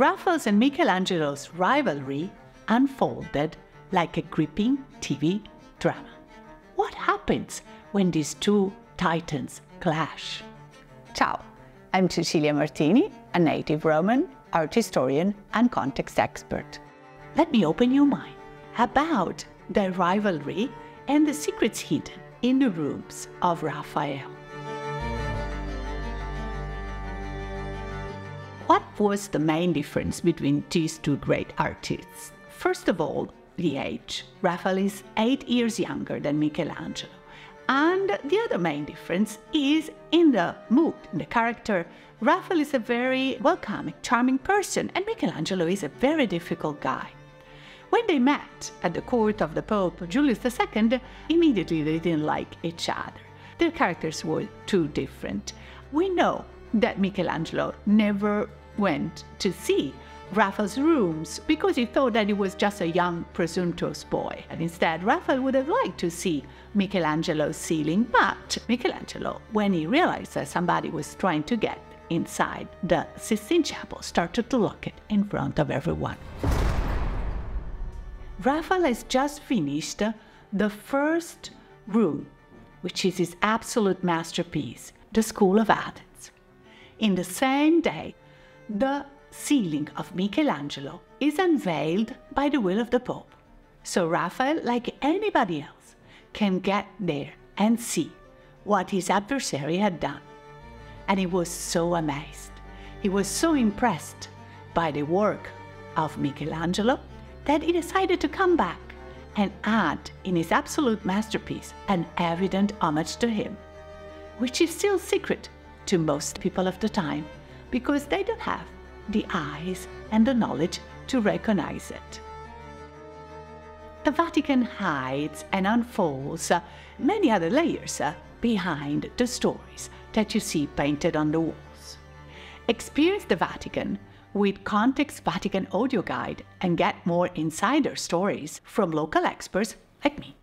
Raphael's and Michelangelo's rivalry unfolded like a gripping TV drama. What happens when these two titans clash? Ciao, I'm Cecilia Martini, a native Roman, art historian and context expert. Let me open your mind about their rivalry and the secrets hidden in the rooms of Raphael. What was the main difference between these two great artists? First of all, the age. Raphael is 8 years younger than Michelangelo. And the other main difference is in the mood, in the character. Raphael is a very welcoming, charming person, and Michelangelo is a very difficult guy. When they met at the court of the Pope Julius II, immediately they didn't like each other. Their characters were too different. We know that Michelangelo never went to see Raphael's rooms because he thought that he was just a young, presumptuous boy. And instead, Raphael would have liked to see Michelangelo's ceiling, but Michelangelo, when he realized that somebody was trying to get inside the Sistine Chapel, started to lock it in front of everyone. Raphael has just finished the first room, which is his absolute masterpiece, the School of Athens. In the same day, the ceiling of Michelangelo is unveiled by the will of the Pope. So Raphael, like anybody else, can get there and see what his adversary had done. And he was so amazed. He was so impressed by the work of Michelangelo that he decided to come back and add in his absolute masterpiece an evident homage to him, which is still secret to most people of the time because they don't have the eyes and the knowledge to recognize it. The Vatican hides and unfolds many other layers behind the stories that you see painted on the walls. Experience the Vatican with Context Vatican Audio Guide and get more insider stories from local experts like me.